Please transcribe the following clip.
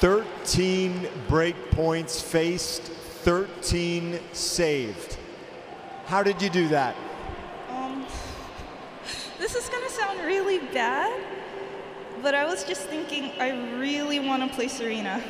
13 break points faced, 13 saved. How did you do that? This is going to sound really bad, but I was just thinking I really want to play Serena.